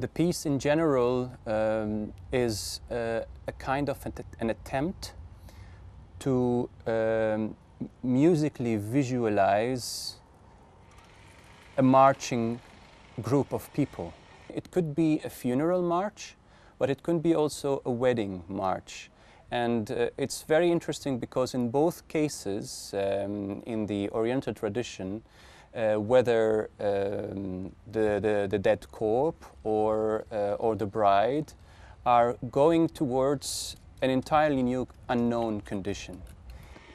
The piece in general is a kind of an attempt to musically visualize a marching group of people. It could be a funeral march, but it could be also a wedding march. And it's very interesting because in both cases, in the Oriental tradition, whether the dead corpse or the bride are going towards an entirely new unknown condition.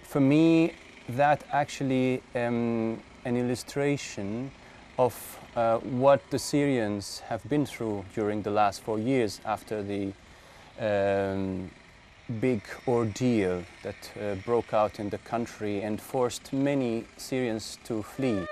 For me, that actually an illustration of what the Syrians have been through during the last 4 years after the big ordeal that broke out in the country and forced many Syrians to flee.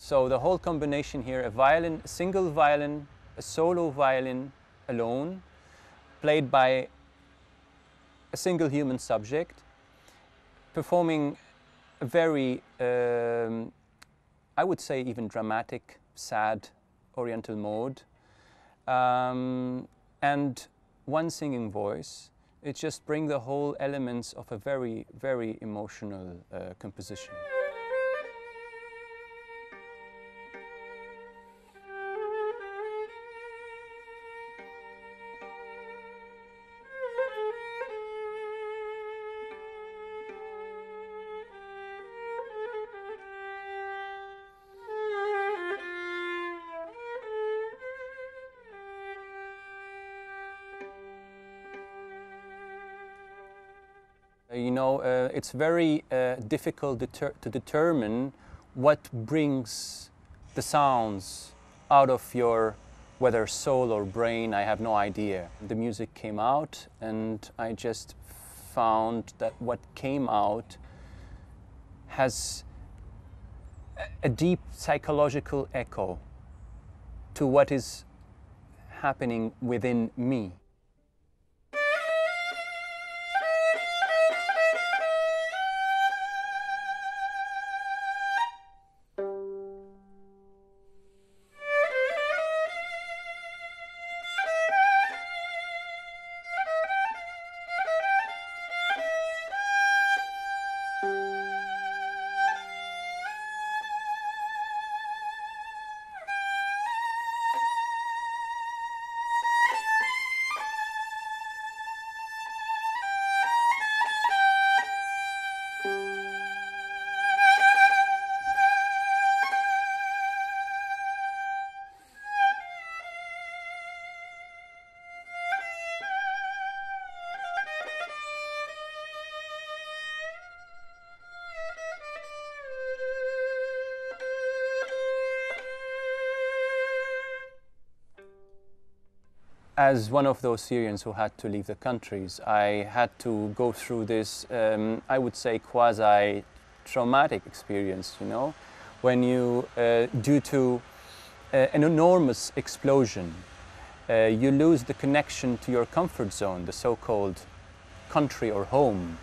So the whole combination here, a violin, a single violin, a solo violin alone, played by a single human subject, performing a very, I would say even dramatic, sad Oriental mode, and one singing voice. It just brings the whole elements of a very, very emotional composition. You know, it's very difficult to determine what brings the sounds out of your, whether soul or brain, I have no idea. The music came out and I just found that what came out has a deep psychological echo to what is happening within me. As one of those Syrians who had to leave the countries, I had to go through this, I would say, quasi-traumatic experience, you know, when you, due to an enormous explosion, you lose the connection to your comfort zone, the so-called country or home,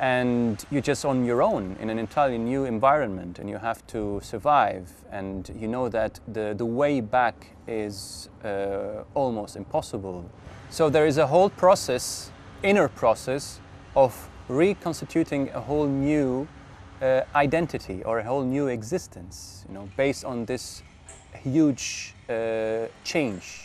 and you're just on your own in an entirely new environment and you have to survive, and you know that the way back is almost impossible. So there is a whole process, inner process, of reconstituting a whole new identity or a whole new existence, you know, based on this huge change.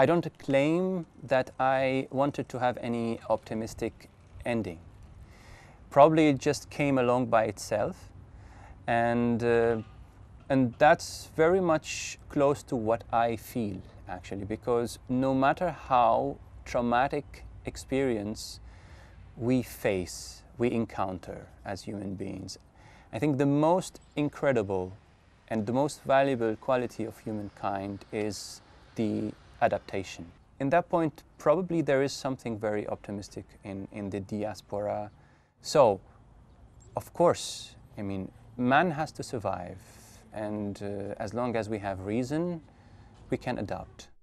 I don't claim that I wanted to have any optimistic ending. Probably it just came along by itself, and that's very much close to what I feel actually, because no matter how traumatic experience we face, we encounter as human beings, I think the most incredible and the most valuable quality of humankind is the adaptation. In that point, probably there is something very optimistic in the diaspora. So, of course, I mean, man has to survive, and as long as we have reason, we can adapt.